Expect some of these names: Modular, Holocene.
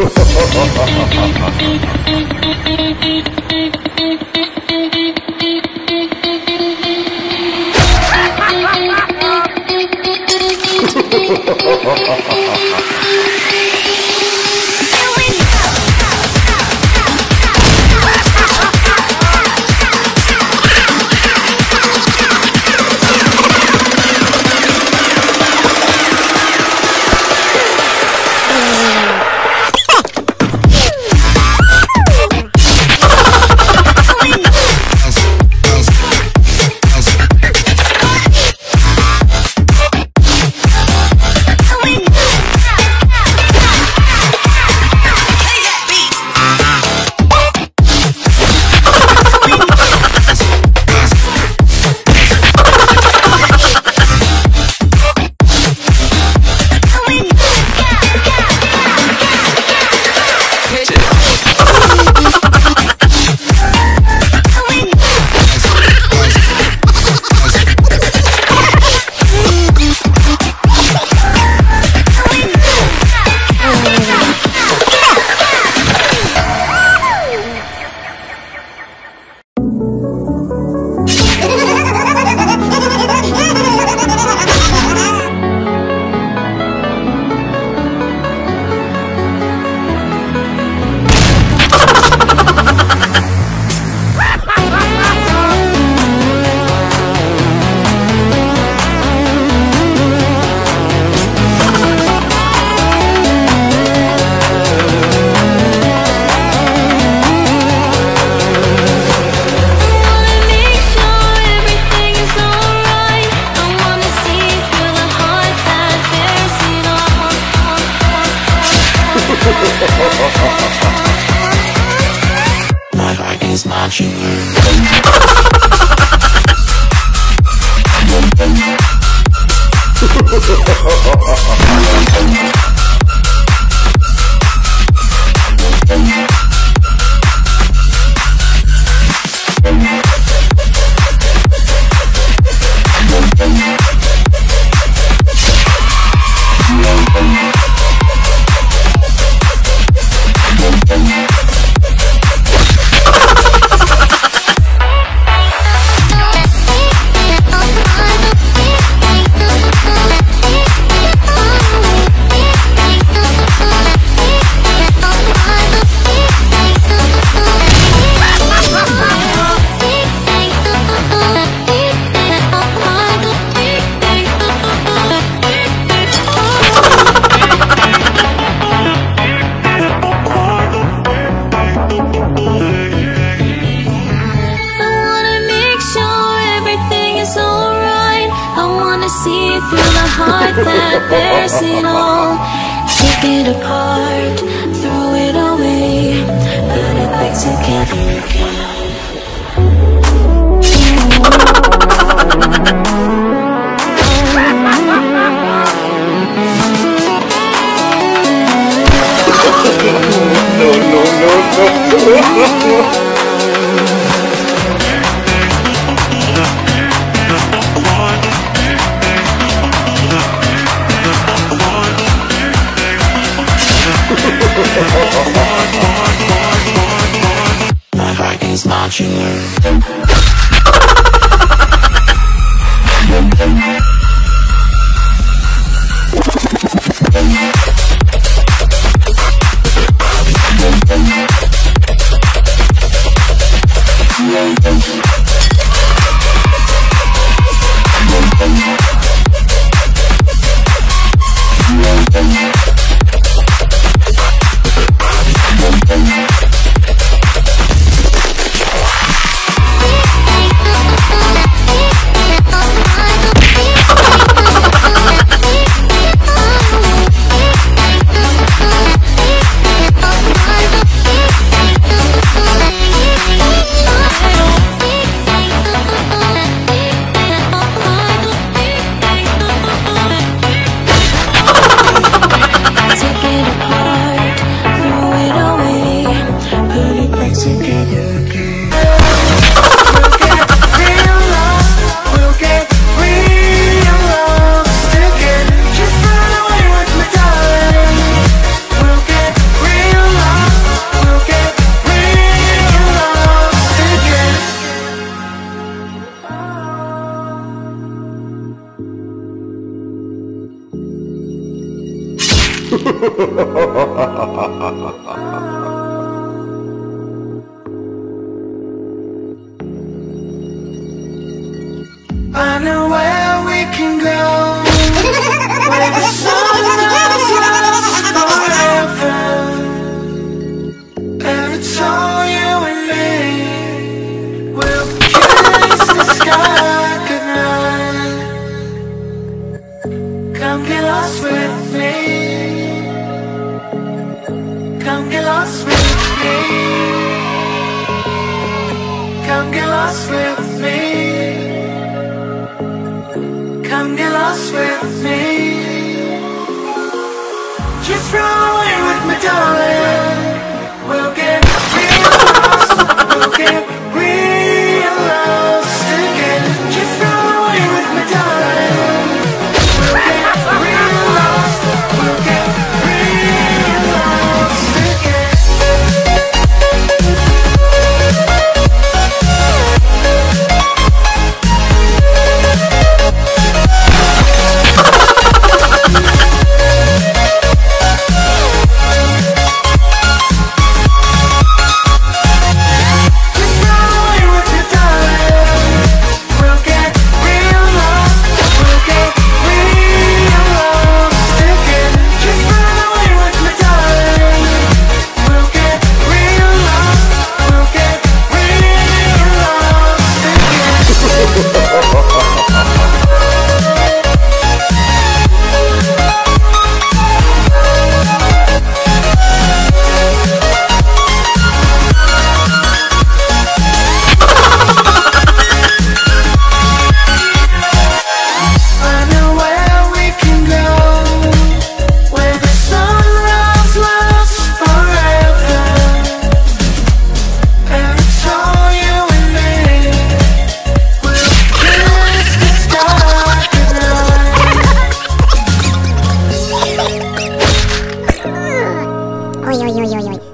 My heart is modular. That bears it all. Take it apart, throw it away, put it back together again. No. My heart is modular. I know where we can go, where the sun knows us forever, and it's all you and me. We'll kiss the sky goodnight. Come get lost with me. Come get lost with me. Come get lost with me. Come get lost with me. Just run away with me, darling. We'll get real lost. We'll get real lost again. Just run away with me, darling. We'll get real lost. We'll get real lost again. Oi, oi, oi, oi, oi.